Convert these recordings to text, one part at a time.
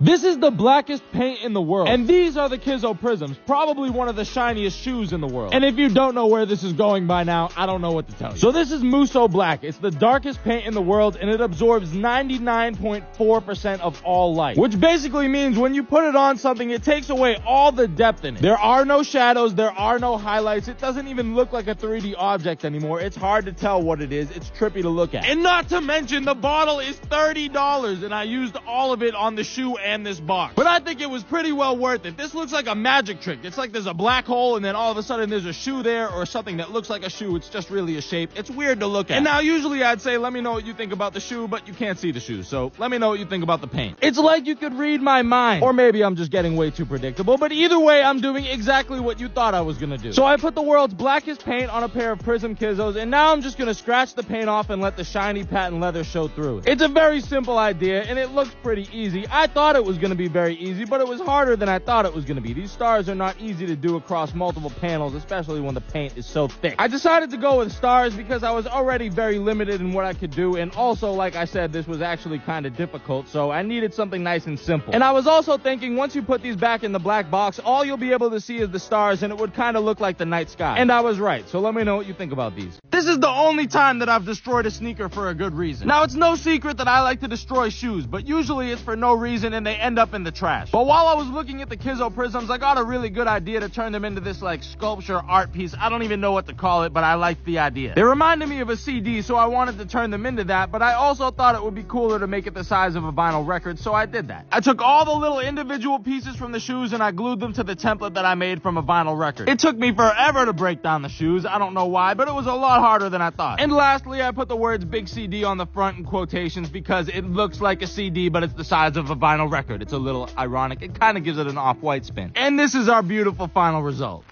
This is the blackest paint in the world, and these are the Kizo Prisms, probably one of the shiniest shoes in the world. And if you don't know where this is going by now, I don't know what to tell you. So this is Musou Black. It's the darkest paint in the world, and it absorbs 99.4% of all light, which basically means when you put it on something, it takes away all the depth in it. There are no shadows, there are no highlights, it doesn't even look like a 3D object anymore. It's hard to tell what it is, it's trippy to look at. And not to mention, the bottle is $30, and I used all of it on the shoe and this box, but I think it was pretty well worth it. This looks like a magic trick. It's like there's a black hole and then all of a sudden there's a shoe there, or something that looks like a shoe. It's just really a shape. It's weird to look at. And now usually I'd say let me know what you think about the shoe, but you can't see the shoe, so let me know what you think about the paint. It's like you could read my mind, or maybe I'm just getting way too predictable, but either way I'm doing exactly what you thought I was gonna do. So I put the world's blackest paint on a pair of Prism Kizos, and now I'm just gonna scratch the paint off and let the shiny patent leather show through it. It's a very simple idea and it looks pretty easy. I thought it was going to be very easy, but it was harder than I thought it was going to be. These stars are not easy to do across multiple panels, especially when the paint is so thick. I decided to go with stars because I was already very limited in what I could do, and also, like I said, this was actually kind of difficult, so I needed something nice and simple. And I was also thinking, once you put these back in the black box, all you'll be able to see is the stars, and it would kind of look like the night sky. And I was right, so let me know what you think about these. This is the only time that I've destroyed a sneaker for a good reason. Now, it's no secret that I like to destroy shoes, but usually it's for no reason and they end up in the trash. But while I was looking at the Kizo Prisms, I got a really good idea to turn them into this like sculpture art piece. I don't even know what to call it, but I liked the idea. They reminded me of a CD, so I wanted to turn them into that, but I also thought it would be cooler to make it the size of a vinyl record, so I did that. I took all the little individual pieces from the shoes and I glued them to the template that I made from a vinyl record. It took me forever to break down the shoes. I don't know why, but it was a lot harder than I thought. And lastly, I put the words Big CD on the front in quotations because it looks like a CD, but it's the size of a vinyl record. It's a little ironic. It kind of gives it an off-white spin. And this is our beautiful final result.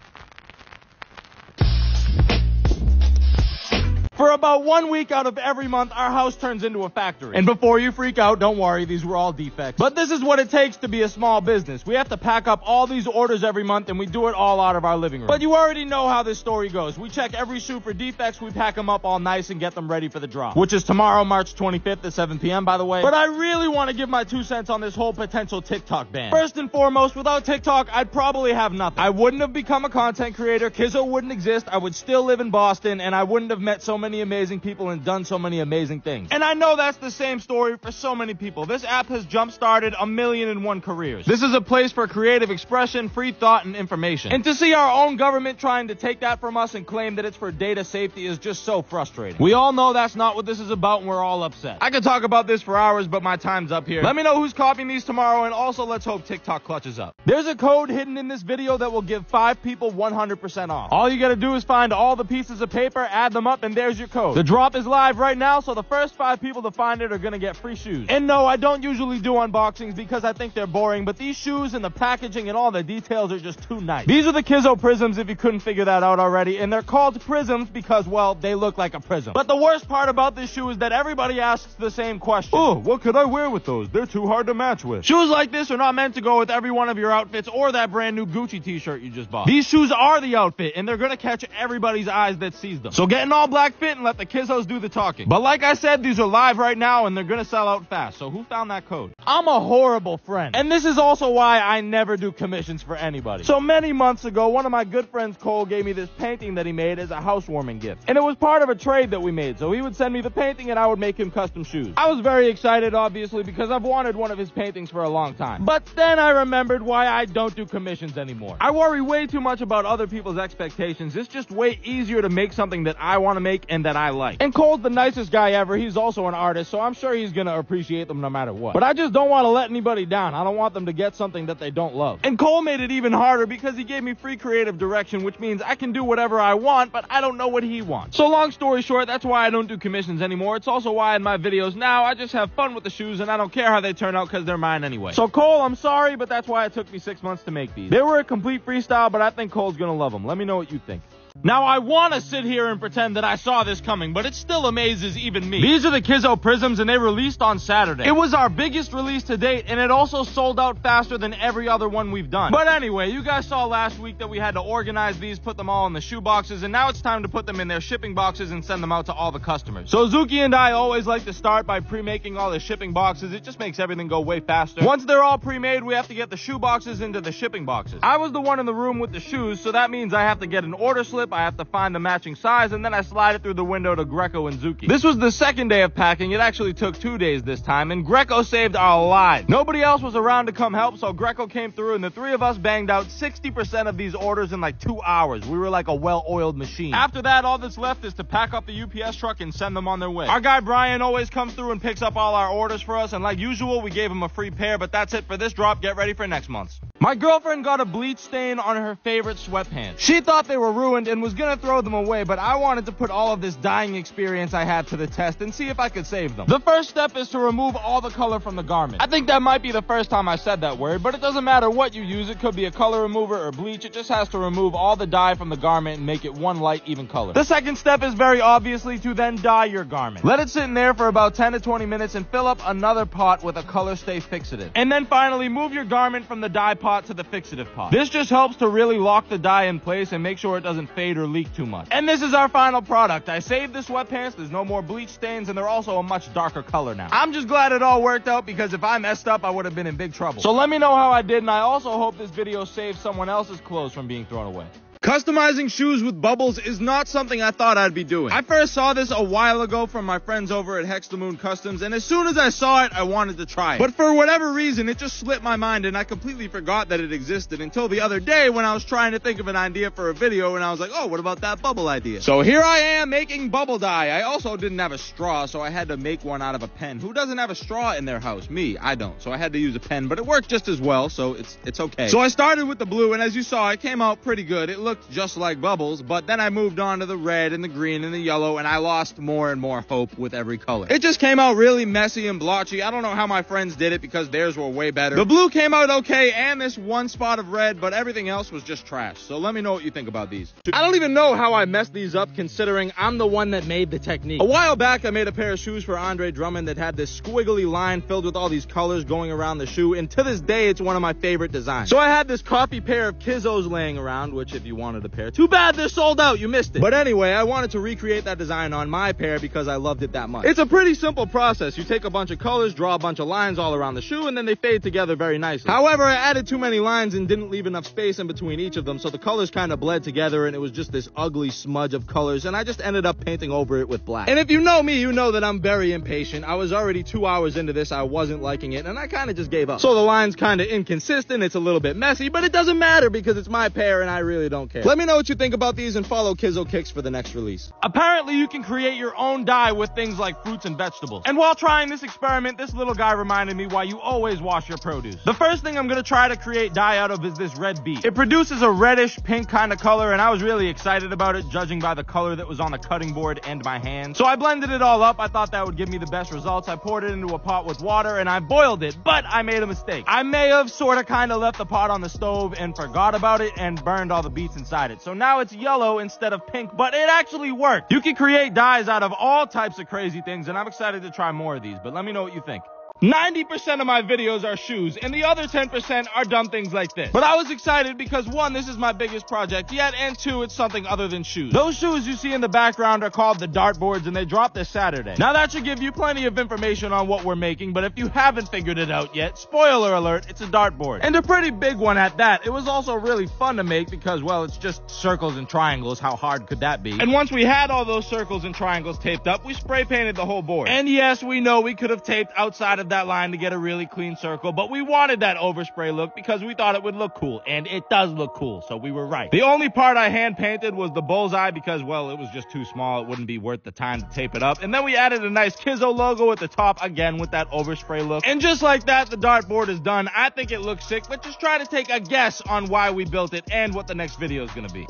For about 1 week out of every month, our house turns into a factory. And before you freak out, don't worry, these were all defects. But this is what it takes to be a small business. We have to pack up all these orders every month, and we do it all out of our living room. But you already know how this story goes. We check every shoe for defects, we pack them up all nice and get them ready for the drop, which is tomorrow, March 25th at 7 p.m., by the way. But I really want to give my 2 cents on this whole potential TikTok ban. First and foremost, without TikTok, I'd probably have nothing. I wouldn't have become a content creator, Kizo wouldn't exist, I would still live in Boston, and I wouldn't have met so many amazing people and done so many amazing things. And I know that's the same story for so many people. This app has jump-started 1,000,001 careers. This is a place for creative expression, free thought, and information. And to see our own government trying to take that from us and claim that it's for data safety is just so frustrating. We all know that's not what this is about, and we're all upset. I could talk about this for hours, but my time's up here. Let me know who's copying these tomorrow, and also let's hope TikTok clutches up. There's a code hidden in this video that will give 5 people 100% off. All you gotta do is find all the pieces of paper, add them up, and there's your code. The drop is live right now, so the first 5 people to find it are gonna get free shoes. And no, I don't usually do unboxings because I think they're boring, but these shoes and the packaging and all the details are just too nice. These are the Kizo Prisms, if you couldn't figure that out already, and they're called Prisms because, well, they look like a prism. But the worst part about this shoe is that everybody asks the same question. Oh, what could I wear with those? They're too hard to match with. Shoes like this are not meant to go with every one of your outfits or that brand new Gucci t-shirt you just bought. These shoes are the outfit, and they're gonna catch everybody's eyes that sees them. So get an all black fit and let the Kizos do the talking. But like I said, these are live right now and they're gonna sell out fast, so who found that code? I'm a horrible friend. And this is also why I never do commissions for anybody. So many months ago, one of my good friends, Cole, gave me this painting that he made as a housewarming gift. And it was part of a trade that we made, so he would send me the painting and I would make him custom shoes. I was very excited, obviously, because I've wanted one of his paintings for a long time. But then I remembered why I don't do commissions anymore. I worry way too much about other people's expectations. It's just way easier to make something that I want to make and that I like. And Cole's the nicest guy ever. He's also an artist, so I'm sure he's gonna appreciate them no matter what. But I just don't want to let anybody down. I don't want them to get something that they don't love. And Cole made it even harder because he gave me free creative direction, which means I can do whatever I want, but I don't know what he wants. So long story short, that's why I don't do commissions anymore. It's also why in my videos now, I just have fun with the shoes and I don't care how they turn out because they're mine anyway. So Cole, I'm sorry, but that's why it took me 6 months to make these. They were a complete freestyle, but I think Cole's gonna love them. Let me know what you think. Now I want to sit here and pretend that I saw this coming, but it still amazes even me. These are the Kizo Prisms, and they released on Saturday. It was our biggest release to date, and it also sold out faster than every other one we've done. But anyway, you guys saw last week that we had to organize these, put them all in the shoe boxes, and now it's time to put them in their shipping boxes and send them out to all the customers. So Zuki and I always like to start by pre-making all the shipping boxes. It just makes everything go way faster. Once they're all pre-made, we have to get the shoe boxes into the shipping boxes. I was the one in the room with the shoes, so that means I have to get an order slip, I have to find the matching size, and then I slide it through the window to Greco and Zuki. This was the second day of packing. It actually took 2 days this time, and Greco saved our lives. Nobody else was around to come help, so Greco came through, and the three of us banged out 60% of these orders in like 2 hours. We were like a well-oiled machine. After that, all that's left is to pack up the UPS truck and send them on their way. Our guy Brian always comes through and picks up all our orders for us, and like usual, we gave him a free pair, but that's it for this drop. Get ready for next month's. My girlfriend got a bleach stain on her favorite sweatpants. She thought they were ruined and was gonna throw them away, but I wanted to put all of this dyeing experience I had to the test and see if I could save them. The first step is to remove all the color from the garment. I think that might be the first time I said that word, but it doesn't matter what you use. It could be a color remover or bleach. It just has to remove all the dye from the garment and make it one light, even color. The second step is very obviously to then dye your garment. Let it sit in there for about 10 to 20 minutes and fill up another pot with a color stay fixative. And then finally, move your garment from the dye pot to the fixative pot. This just helps to really lock the dye in place and make sure it doesn't fade or leak too much. And this is our final product. I saved the sweatpants, there's no more bleach stains, and they're also a much darker color now. I'm just glad it all worked out, because if I messed up, I would have been in big trouble. So let me know how I did, and I also hope this video saved someone else's clothes from being thrown away. Customizing shoes with bubbles is not something I thought I'd be doing. I first saw this a while ago from my friends over at Hextamoon Customs, and as soon as I saw it, I wanted to try it. But for whatever reason, it just slipped my mind, and I completely forgot that it existed until the other day when I was trying to think of an idea for a video, and I was like, oh, what about that bubble idea? So here I am making bubble dye. I also didn't have a straw, so I had to make one out of a pen. Who doesn't have a straw in their house? Me, I don't. So I had to use a pen, but it worked just as well, so it's okay. So I started with the blue, and as you saw, it came out pretty good. It looked just like bubbles, but then I moved on to the red and the green and the yellow, and I lost more and more hope with every color. It just came out really messy and blotchy. I don't know how my friends did it, because theirs were way better. The blue came out okay, and this one spot of red, but everything else was just trash. So let me know what you think about these. I don't even know how I messed these up, considering I'm the one that made the technique. A while back, I made a pair of shoes for Andre Drummond that had this squiggly line filled with all these colors going around the shoe, and to this day, it's one of my favorite designs. So I had this copy pair of Kizos laying around, which if you wanted a pair. Too bad they're sold out. You missed it. But anyway, I wanted to recreate that design on my pair because I loved it that much. It's a pretty simple process. You take a bunch of colors, draw a bunch of lines all around the shoe, and then they fade together very nicely. However, I added too many lines and didn't leave enough space in between each of them, so the colors kind of bled together and it was just this ugly smudge of colors, and I just ended up painting over it with black. And if you know me, you know that I'm very impatient. I was already 2 hours into this. I wasn't liking it, and I kind of just gave up. So the line's kind of inconsistent. It's a little bit messy, but it doesn't matter because it's my pair and I really don't care. Let me know what you think about these and follow Kizo Kicks for the next release. Apparently you can create your own dye with things like fruits and vegetables. And while trying this experiment, this little guy reminded me why you always wash your produce. The first thing I'm gonna try to create dye out of is this red beet. It produces a reddish pink kind of color, and I was really excited about it judging by the color that was on the cutting board and my hand. So I blended it all up. I thought that would give me the best results. I poured it into a pot with water and I boiled it, but I made a mistake. I may have sorta kinda left the pot on the stove and forgot about it and burned all the beets inside it. So now it's yellow instead of pink, but it actually worked. You can create dyes out of all types of crazy things, and I'm excited to try more of these, but let me know what you think. 90% of my videos are shoes, and the other 10% are dumb things like this. But I was excited because one, this is my biggest project yet, and two, it's something other than shoes. Those shoes you see in the background are called the dartboards, and they dropped this Saturday. Now that should give you plenty of information on what we're making, but if you haven't figured it out yet, spoiler alert, it's a dartboard. And a pretty big one at that. It was also really fun to make because, well, it's just circles and triangles. How hard could that be? And once we had all those circles and triangles taped up, we spray painted the whole board. And yes, we know we could have taped outside of that line to get a really clean circle, but we wanted that overspray look because we thought it would look cool, and it does look cool, so we were right. The only part I hand painted was the bullseye because, well, it was just too small. It wouldn't be worth the time to tape it up. And then we added a nice Kizo logo at the top again with that overspray look. And just like that, the dartboard is done. I think it looks sick, but just try to take a guess on why we built it and what the next video is going to be.